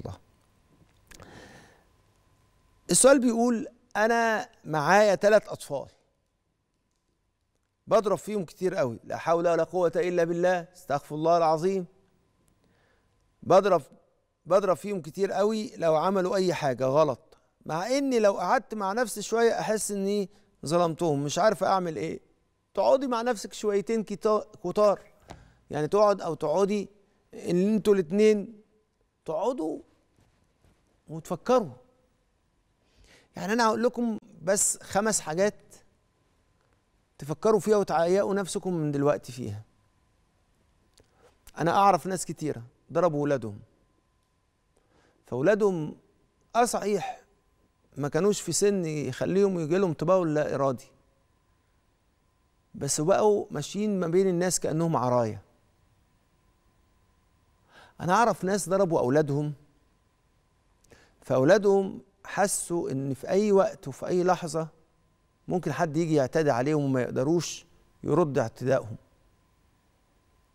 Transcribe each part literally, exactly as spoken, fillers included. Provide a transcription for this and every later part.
الله. السؤال بيقول أنا معايا ثلاث أطفال بضرب فيهم كتير قوي، لا حول ولا قوة إلا بالله، استغفر الله العظيم. بضرب بضرب فيهم كتير قوي لو عملوا أي حاجة غلط، مع إني لو قعدت مع نفسي شوية أحس إني ظلمتهم، مش عارفة أعمل إيه. تقعدي مع نفسك شويتين كتار، يعني تقعد أو تقعدي إن أنتوا الاتنين تقعدوا وتفكروا. يعني أنا هقول لكم بس خمس حاجات تفكروا فيها وتعيقوا نفسكم من دلوقتي فيها. أنا أعرف ناس كتيرة ضربوا ولادهم، فولادهم أصحيح ما كانوش في سن يخليهم يجيلهم تبول لا إرادي، بس بقوا ماشيين ما بين الناس كأنهم عرايا. أنا أعرف ناس ضربوا أولادهم، فأولادهم حسوا إن في أي وقت وفي أي لحظة ممكن حد يجي يعتدي عليهم وما يقدروش يرد اعتدائهم،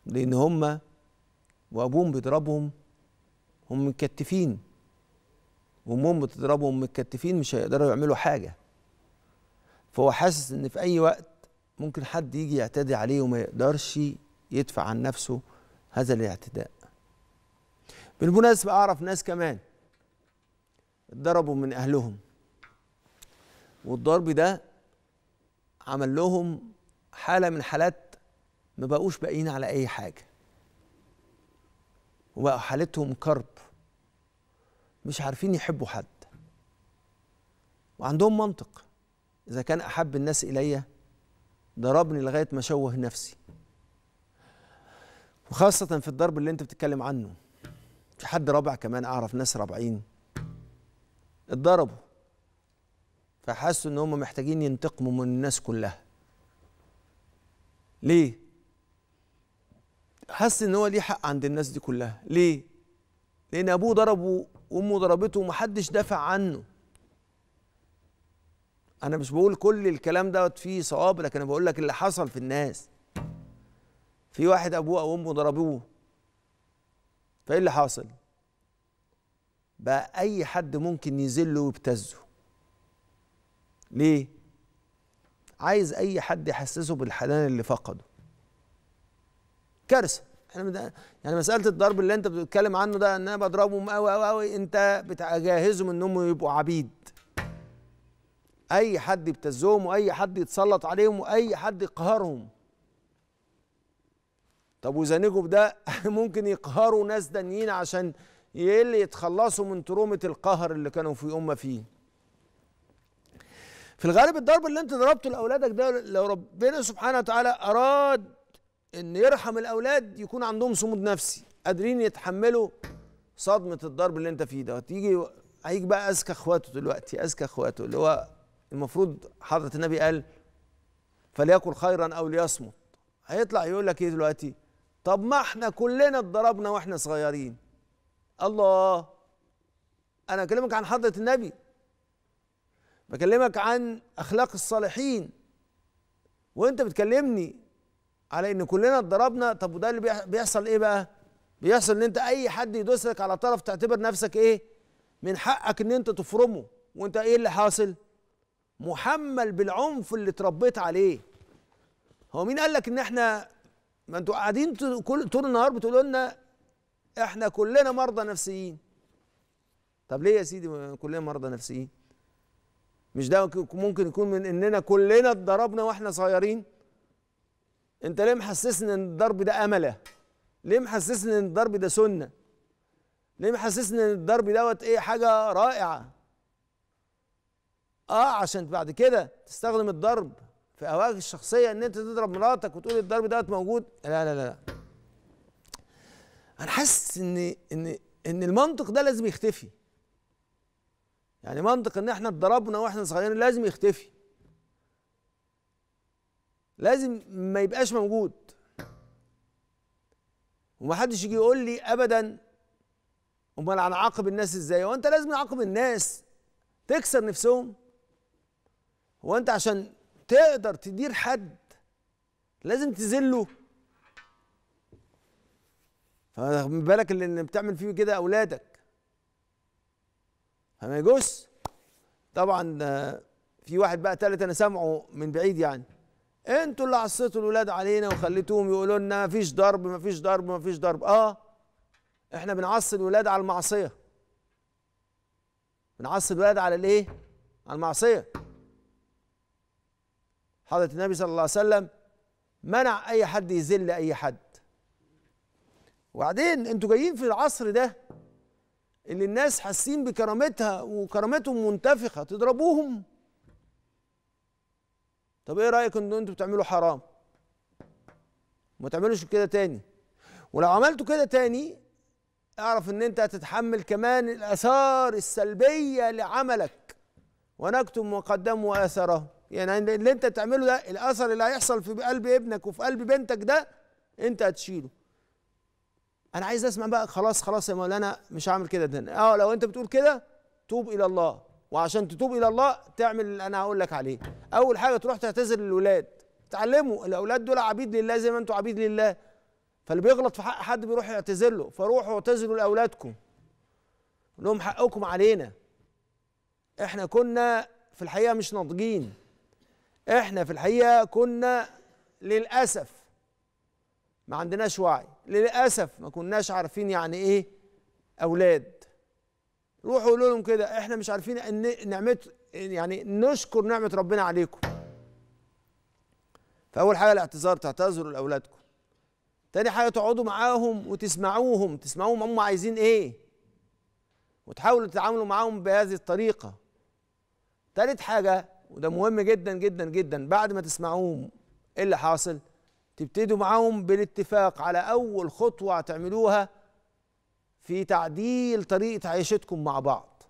لأن هم وأبوهم بيضربهم هم متكتفين، وأمهم بتضربهم متكتفين، مش هيقدروا يعملوا حاجة. فهو حاسس إن في أي وقت ممكن حد يجي يعتدي عليه وما يقدرش يدفع عن نفسه هذا الاعتداء. بالمناسبة أعرف ناس كمان اتضربوا من أهلهم، والضرب ده عمل لهم حالة من حالات ما بقوش باقيين على أي حاجة، وبقوا حالتهم كرب، مش عارفين يحبوا حد، وعندهم منطق. إذا كان أحب الناس إليا ضربني لغاية ما شوه نفسي، وخاصة في الضرب اللي أنت بتتكلم عنه. في حد رابع كمان، أعرف ناس رابعين اتضربوا، فحسوا إن هم محتاجين ينتقموا من الناس كلها. ليه؟ حس إن هو ليه حق عند الناس دي كلها. ليه؟ لأن أبوه ضربه وأمه ضربته ومحدش دافع عنه. أنا مش بقول كل الكلام دوت فيه صواب، لكن أنا بقول لك اللي حصل في الناس. في واحد أبوه أو أمه ضربوه، فإيه اللي حاصل؟ بقى أي حد ممكن يذله ويبتزه. ليه؟ عايز أي حد يحسسه بالحنان اللي فقده. كارثة. احنا يعني مسألة الضرب اللي أنت بتتكلم عنه ده، إن أنا بضربهم قوي قوي قوي، أنت بتجهزهم إنهم يبقوا عبيد. أي حد يبتزهم، وأي حد يتسلط عليهم، وأي حد يقهرهم. طب وزنجوا بده ممكن يقهروا ناس تانيين عشان يلي يتخلصوا من ترومة القهر اللي كانوا في أمة فيه. في الغالب الضرب اللي أنت ضربته لأولادك ده، لو ربنا سبحانه وتعالى أراد إن يرحم الأولاد يكون عندهم صمود نفسي، قادرين يتحملوا صدمة الضرب اللي أنت فيه ده. تيجي هيجي بقى أذكى إخواته دلوقتي، أذكى إخواته اللي هو المفروض حضرة النبي قال فليأكل خيرا أو ليصمت. هيطلع يقول لك إيه دلوقتي؟ طب ما إحنا كلنا اتضربنا وإحنا صغيرين. الله، أنا بكلمك عن حضرة النبي، بكلمك عن أخلاق الصالحين، وأنت بتكلمني على إن كلنا اتضربنا. طب وده اللي بيحصل إيه بقى؟ بيحصل إن أنت أي حد يدوسك على طرف تعتبر نفسك إيه؟ من حقك إن أنت تفرمه، وأنت إيه اللي حاصل؟ محمل بالعنف اللي اتربيت عليه. هو مين قال لك إن إحنا، ما أنتوا قاعدين طول النهار بتقولوا لنا إحنا كلنا مرضى نفسيين. طب ليه يا سيدي كلنا مرضى نفسيين؟ مش ده ممكن يكون من إننا كلنا اتضربنا وإحنا صغيرين؟ أنت ليه محسسني إن الضرب ده أملة؟ ليه محسسني إن الضرب ده سنة؟ ليه محسسني إن الضرب دوت إيه حاجة رائعة؟ آه، عشان بعد كده تستخدم الضرب في أهواك الشخصية، إن أنت تضرب مراتك وتقول الضرب دوت موجود. لا لا لا، أنا حاسس إن إن إن المنطق ده لازم يختفي. يعني منطق إن إحنا اتضربنا وإحنا صغيرين لازم يختفي، لازم ما يبقاش موجود. ومحدش يجي يقول لي أبدا أمال هنعاقب الناس إزاي؟ هو أنت لازم تعاقب الناس تكسر نفسهم؟ هو أنت عشان تقدر تدير حد لازم تذله؟ فما بالك اللي بتعمل فيه كده أولادك، فما يجوز طبعا. في واحد بقى تالت انا سامعه من بعيد، يعني انتوا اللي عصيتوا الولاد علينا وخليتوهم يقولوا لنا مفيش ضرب مفيش ضرب مفيش ضرب. اه احنا بنعصي الولاد على المعصيه، بنعصي الولاد على الايه؟ على المعصيه. حضرة النبي صلى الله عليه وسلم منع اي حد يذل اي حد. وبعدين انتوا جايين في العصر ده اللي الناس حاسين بكرامتها وكرامتهم منتفخه تضربوهم. طب ايه رايكم ان انتوا بتعملوا حرام؟ ما تعملوش كده تاني، ولو عملتوا كده تاني اعرف ان انت هتتحمل كمان الاثار السلبيه لعملك. ونكتب ما قدموا واثره، يعني اللي انت تعمله ده الاثر اللي هيحصل في قلب ابنك وفي قلب بنتك ده انت هتشيله. انا عايز اسمع بقى، خلاص خلاص يا مولانا مش هعمل كده تاني. اه لو انت بتقول كده توب الى الله، وعشان تتوب الى الله تعمل اللي انا هقول لك عليه. اول حاجه تروح تعتذر للاولاد، تعلموا الاولاد دول عبيد لله زي ما انتوا عبيد لله، فاللي بيغلط في حق حد بيروح يعتذر له، فروحوا اعتذروا لاولادكم لهم حقكم علينا. احنا كنا في الحقيقه مش ناضجين، احنا في الحقيقه كنا للاسف ما عندناش وعي، للاسف ما كناش عارفين يعني ايه اولاد. روحوا قولوا لهم كده احنا مش عارفين ان نعمه، يعني نشكر نعمه ربنا عليكم. فاول حاجه الاعتذار، تعتذروا لاولادكم. تاني حاجه تقعدوا معاهم وتسمعوهم، تسمعوهم هم عايزين ايه وتحاولوا تتعاملوا معاهم بهذه الطريقه. تالت حاجه وده مهم جدا جدا جدا، بعد ما تسمعوهم ايه اللي حاصل تبتدوا معاهم بالاتفاق على اول خطوه هتعملوها في تعديل طريقه عيشتكم مع بعض.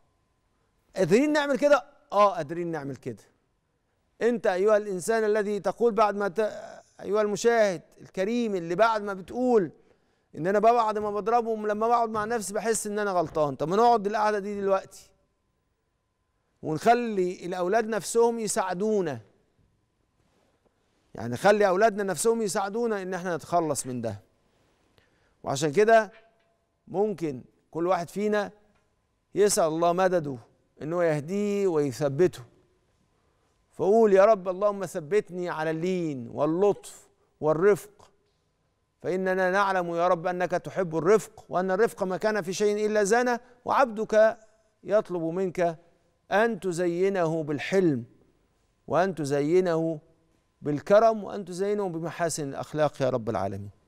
قادرين نعمل كده؟ اه قادرين نعمل كده. انت ايها الانسان الذي تقول بعد ما ت... ايها المشاهد الكريم اللي بعد ما بتقول ان انا بعد ما بضربهم لما بقعد مع نفسي بحس ان انا غلطان. طب ما نقعد القعده دي دلوقتي ونخلي الاولاد نفسهم يساعدونا، يعني خلي اولادنا نفسهم يساعدونا ان احنا نتخلص من ده. وعشان كده ممكن كل واحد فينا يسأل الله مدده انه يهديه ويثبته، فقول يا رب اللهم ثبتني على اللين واللطف والرفق، فإننا نعلم يا رب أنك تحب الرفق، وأن الرفق ما كان في شيء إلا زانه، وعبدك يطلب منك أن تزينه بالحلم وأن تزينه بالكرم وأن تزينه بمحاسن الأخلاق يا رب العالمين.